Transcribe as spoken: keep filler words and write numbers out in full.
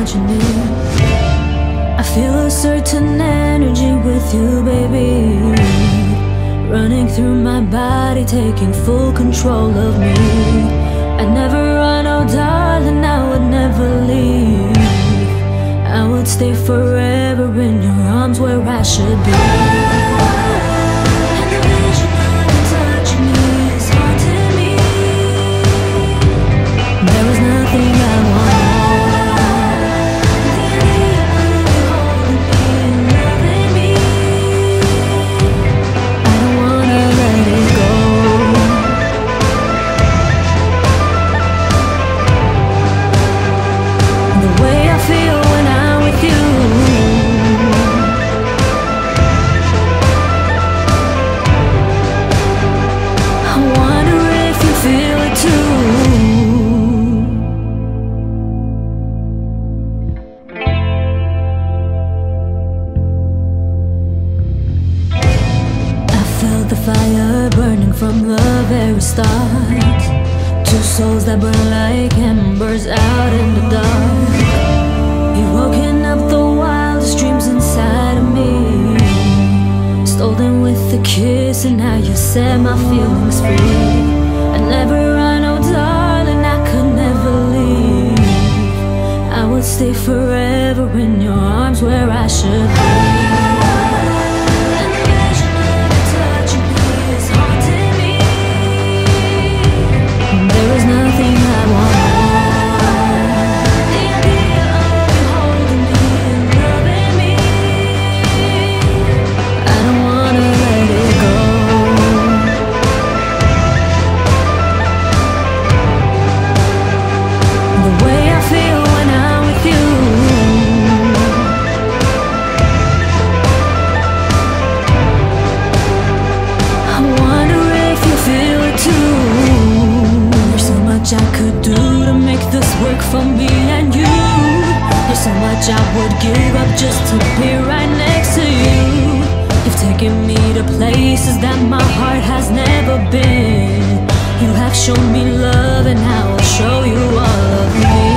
what you need. I feel a certain energy with you, baby, running through my body, taking full control of me. I'd never run, oh darling, I would never leave. I would stay forever in your arms where I should be. The fire burning from the very start. Two souls that burn like embers out in the dark. You've woken up the wildest dreams inside of me, stole them with a kiss, and now you set my feelings free. I never run, oh darling, I could never leave. I would stay forever in your arms where I should be. For me and you, there's so much I would give up just to be right next to you. You've taken me to places that my heart has never been. You have shown me love, and I will show you all of me.